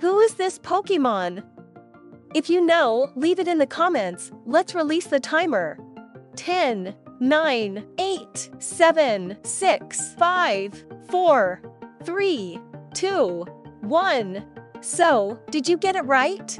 Who is this Pokemon? If you know, leave it in the comments. Let's release the timer. 10, 9, 8, 7, 6, 5, 4, 3, 2, 1. So, did you get it right?